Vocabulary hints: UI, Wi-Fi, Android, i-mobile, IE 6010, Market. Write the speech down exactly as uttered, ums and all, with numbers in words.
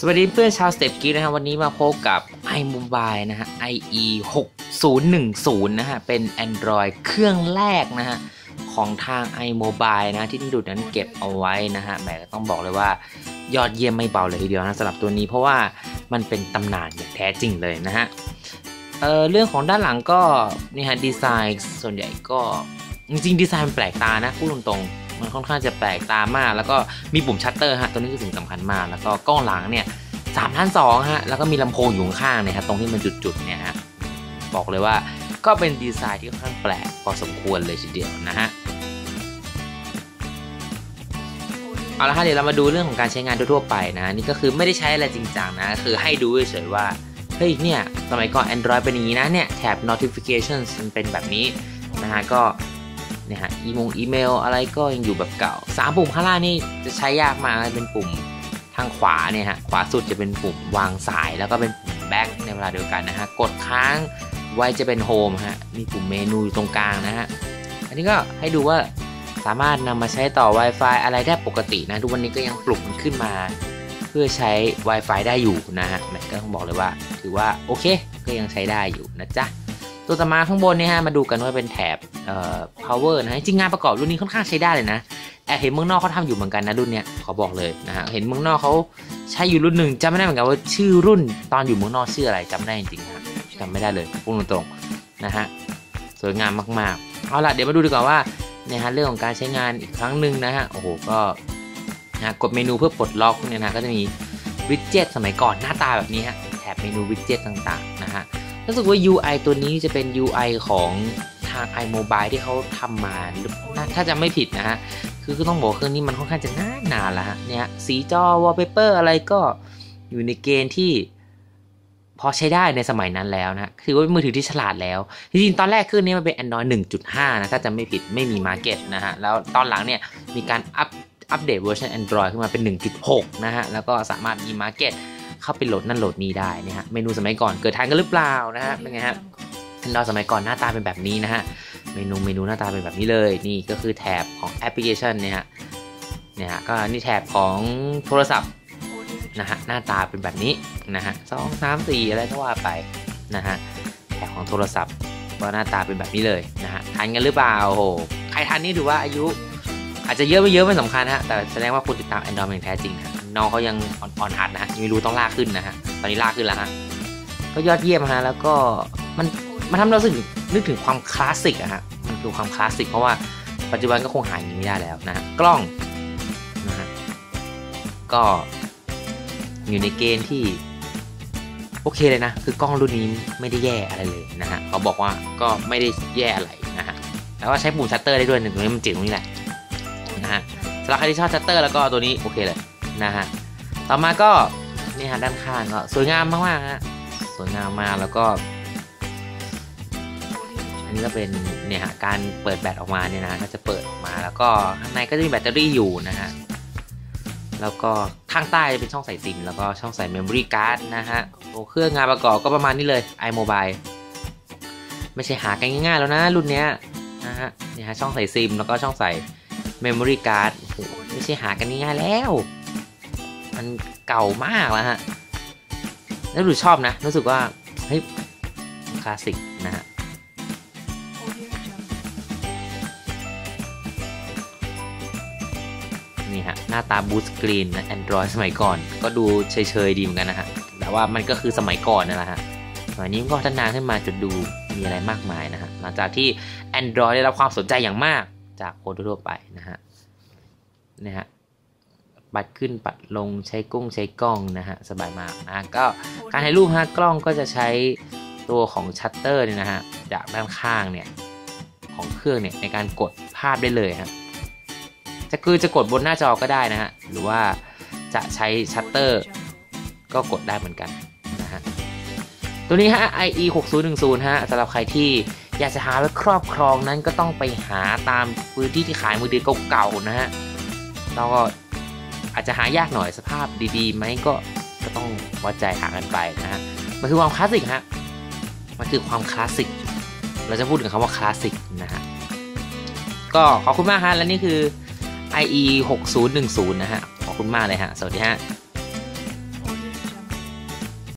สวัสดีเพื่อนชาวสเต็ปกิ๊กนะครับวันนี้มาพบกับ i-mobile นะฮะ ไอ อี หกศูนย์หนึ่งศูนย์นะฮะเป็น Android เครื่องแรกนะฮะของทาง i-mobile นะที่ดูดนั้นเก็บเอาไว้นะฮะแหมก็ต้องบอกเลยว่ายอดเยี่ยมไม่เบาเลยทีเดียวนะสำหรับตัวนี้เพราะว่ามันเป็นตำนานอย่างแท้จริงเลยนะฮะ เอ่อ เรื่องของด้านหลังก็นี่ฮะดีไซน์ส่วนใหญ่ก็จริงๆดีไซน์มันแปลกตานะพูดตรงๆมันค่อนข้างจะแปลกตามากแล้วก็มีปุ่มชัตเตอร์ฮะตัวนี้คือสิ่งสำคัญมากแล้วก็กล้องหลังเนี่ยสามล้านสองฮะแล้วก็มีลำโพงอยู่ข้างเนี่ยฮะตรงที่มันจุดๆเนี่ยฮะบอกเลยว่าก็เป็นดีไซน์ที่ค่อนข้างแปลกพอสมควรเลยทีเดียวนะฮะเอาละฮะเดี๋ยวเรามาดูเรื่องของการใช้งานทั่วๆไปนะนี่ก็คือไม่ได้ใช้อะไรจริงจังนะคือให้ดูเฉยๆว่าเฮ้ยเนี่ยสมัยก่อน Android เป็นอย่างนี้นะเนี่ยแถบ notification มันเป็นแบบนี้นะฮะก็เนี่ยฮะอีมงอีเมลอะไรก็ยังอยู่แบบเก่าสามปุ่มข้างล่างนี่จะใช้ยากมากเป็นปุ่มทางขวาเนี่ยฮะขวาสุดจะเป็นปุ่มวางสายแล้วก็เป็นปุ่มแบ็คในเวลาเดียวกันนะฮะกดค้างไว้จะเป็นโฮมฮะมีปุ่มเมนูอยู่ตรงกลางนะฮะอันนี้ก็ให้ดูว่าสามารถนำมาใช้ต่อ Wi-Fi อะไรได้ปกตินะทุกวันนี้ก็ยังปลุกมันขึ้นมาเพื่อใช้ Wi-Fi ได้อยู่นะฮะมันก็ต้องบอกเลยว่าถือว่าโอเคก็ยังใช้ได้อยู่นะจ๊ะตัวต่อมาข้างบนนี่ฮะมาดูกันว่าเป็นแถบเอ่อ power นะจริงงานประกอบรุ่นนี้ค่อนข้างใช้ได้เลยนะแอบเห็นเมืองนอกเขาทำอยู่เหมือนกันนะรุ่นเนี้ยขอบอกเลยนะฮะเห็นเมืองนอกเขาใช้อยู่รุ่นหนึ่งจำไม่ได้เหมือนกันว่าชื่อรุ่นตอนอยู่เมืองนอกชื่ออะไรจำไม่ได้จริงๆนะจำไม่ได้เลยพูดตรงๆนะฮะสวยงามมากๆเอาล่ะเดี๋ยวมาดูดีกว่าว่าเนี่ยฮะเรื่องของการใช้งานอีกครั้งหนึ่งนะฮะโอ้โหก็นะกดเมนูเพื่อปลดล็อกเนี่ยนะก็จะมีวิดเจ็ตสมัยก่อนหน้าตาแบบนี้ฮะแถบเมนูวิดเจ็ตต่างๆนะฮะรู้สึกว่า ยู ไอ ตัวนี้จะเป็น ยู ไอ ของทาง i-mobile ที่เขาทำมาถ้าจะไม่ผิดนะฮะคือคือต้องบอกเครื่องนี้มันค่อนข้างจะน่านานแล้วฮะเนี่ยสีจอ wallpaper อะไรก็อยู่ในเกณฑ์ที่พอใช้ได้ในสมัยนั้นแล้วนะคือว่ามือถือที่ฉลาดแล้วจริงๆตอนแรกเครื่องนี้มันเป็น Android หนึ่งจุดห้า นะถ้าจะไม่ผิดไม่มี Market นะฮะแล้วตอนหลังเนี่ยมีการอัพอัปเดตเวอร์ชัน Android ขึ้นมาเป็น หนึ่งจุดหก นะฮะแล้วก็สามารถมี Marketเข้าไปโหลดนั่นโหลดนี้ได้นะฮะเมนูสมัยก่อนเกิดทันกันหรือเปล่านะฮะเป็นไงฮะอันดอสมัยก่อนหน้าตาเป็นแบบนี้นะฮะเมนูเมนูหน้าตาเป็นแบบนี้เลยนี่ก็คือแถบของแอปพลิเคชันเนี่ยฮะเนี่ยฮะก็นี่แถบของโทรศัพท์นะฮะหน้าตาเป็นแบบนี้นะฮะสองสามสี่อะไรก็ว่าไปนะฮะแถบของโทรศัพท์ก็หน้าตาเป็นแบบนี้เลยนะฮะทันกันหรือเปล่าโอ้โหใครทันนี่ถือว่าอายุอาจจะเยอะไม่เยอะไม่สำคัญฮะแต่แสดงว่าคุณติดตาม Android อย่างแท้จริงนะน้องเขายังอ่อนหัดนะฮะยังไม่รู้ต้องลากขึ้นนะฮะตอนนี้ลากขึ้นแล้วฮะก็ยอดเยี่ยมฮะแล้วก็มันมันทำเราสึกนึกถึงความคลาสสิกอะฮะมันคือความคลาสสิกเพราะว่าปัจจุบันก็คงหาอย่างนี้ไม่ได้แล้วนะฮะกล้องนะฮะก็อยู่ในเกณฑ์ที่โอเคเลยนะคือกล้องรุ่นนี้ไม่ได้แย่อะไรเลยนะฮะเขาบอกว่าก็ไม่ได้แย่อะไรนะฮะแล้วก็ใช้ปุ่มชัตเตอร์ได้ด้วยหนึ่งตรงนี้มันจิ๋วตรงนี้แหละนะฮะสำหรับใครที่ชอบชัตเตอร์แล้วก็ตัวนี้โอเคเลยนะฮะต่อมาก็นี่ฮะด้านข้างก็สวยงามมากๆฮะสวยงามมากแล้วก็อันนี้ก็เป็นเนี่ยฮะการเปิดแบตออกมาเนี่ยนะก็จะเปิดออกมาแล้วก็ข้างในก็จะมีแบตเตอรี่อยู่นะฮะแล้วก็ข้างใต้จะเป็นช่องใส่ซิมแล้วก็ช่องใส่เมมโมรี่การ์ดนะฮะตัวเครื่องงานประกอบก็ประมาณนี้เลย i-mobile ไม่ใช่หากันง่ายๆแล้วนะรุ่นเนี้ยนะฮะเนี่ยฮะช่องใส่ซิมแล้วก็ช่องใส่เมมโมรี่การ์ดไม่ใช่หากันง่ายๆแล้วมันเก่ามากแล้วฮะแล้วดูชอบนะรู้สึกว่าเฮ้ยคลาสสิกนะฮะนี่ฮะหน้าตาบูสกรีนนะ Android สมัยก่อนก็ดูเฉยๆดีเหมือนกันนะฮะแต่ว่ามันก็คือสมัยก่อนนั่นแหละฮะสมัยนี้มันก็พัฒนาขึ้นมาจนดูมีอะไรมากมายนะฮะหลังจากที่ Android ได้รับความสนใจอย่างมากจากคนทั่วไปนะฮะนี่ฮะปัดขึ้นปัดลงใช้กุ้งใช้กล้องนะฮะสบายมากนะก็การถ่ายรูปฮะกล้องก็จะใช้ตัวของชัตเตอร์เนี่ยนะฮะจากด้านข้างเนี่ยของเครื่องเนี่ยในการกดภาพได้เลยครับจะคือจะกดบนหน้าจอก็ได้นะฮะหรือว่าจะใช้ชัตเตอร์ก็กดได้เหมือนกันนะฮะตัวนี้ฮะ ไอ อี หกศูนย์หนึ่งศูนย์ฮะสำหรับใครที่อยากจะหาไว้ครอบครองนั้นก็ต้องไปหาตามพื้นที่ที่ขายมือถือเก่าๆนะฮะแล้วก็อาจจะหายากหน่อยสภาพดีๆไหมก็ก็ต้องวัดใจหากันไปนะฮะมันคือความคลาสสิกฮะมันคือความคลาสสิกเราจะพูดถึงคำว่าคลาสสิกนะฮะก็ขอบคุณมากฮะและนี่คือ ไอ อี หกศูนย์หนึ่งศูนย์นะฮะขอบคุณมากเลยฮะสวัสดีฮะ